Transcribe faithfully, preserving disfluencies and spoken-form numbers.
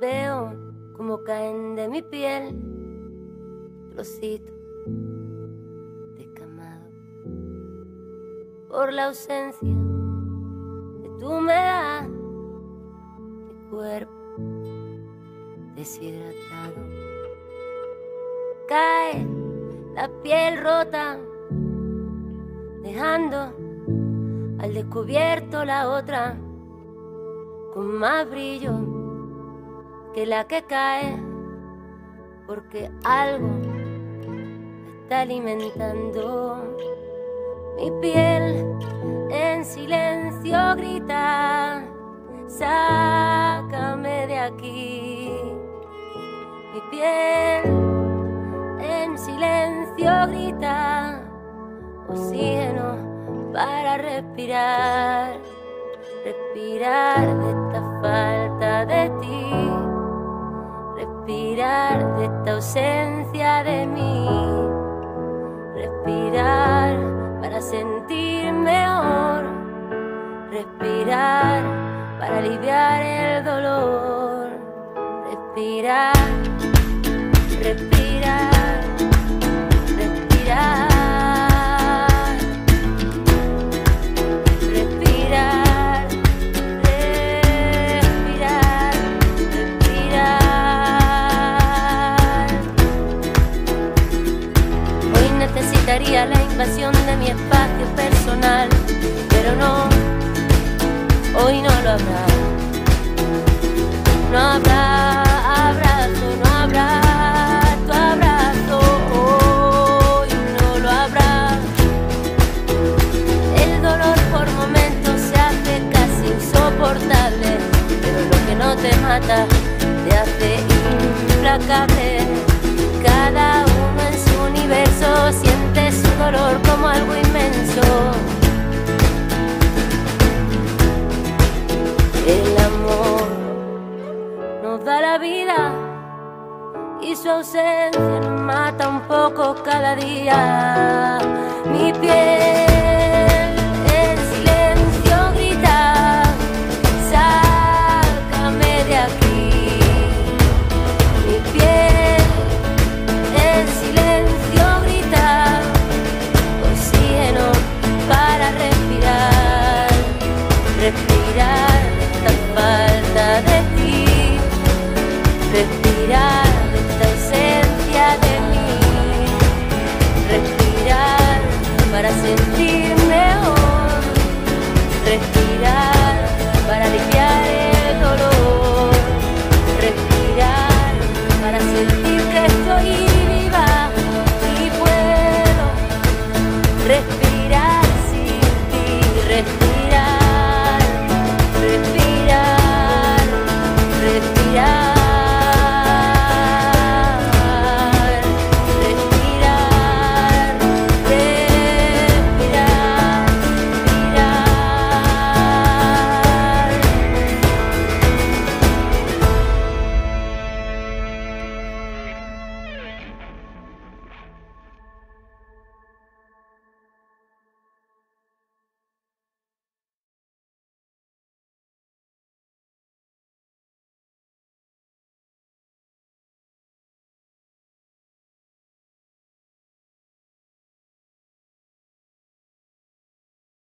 Veo como caen de mi piel trocitos descamados por la ausencia de tu humedad. Mi cuerpo deshidratado, cae la piel rota, dejando al descubierto la otra con más brillo que la que cae, porque algo está alimentando mi piel. En silencio grita, sácame de aquí. Mi piel en silencio grita, oxígeno para respirar, respirar de esta falta de ti, respirar de esta ausencia de mí, respirar para sentir mejor, respirar para aliviar el dolor, respirar, respirar, respirar. Necesitaría la invasión de mi espacio personal, pero no, hoy no lo habrá. No habrá abrazo, no habrá tu abrazo, hoy no lo habrá. El dolor por momentos se hace casi insoportable, pero lo que no te mata te hace implacable. Cada uno en su universo siente su dolor como algo inmenso. El amor nos da la vida y su ausencia nos mata un poco cada día. Mi piel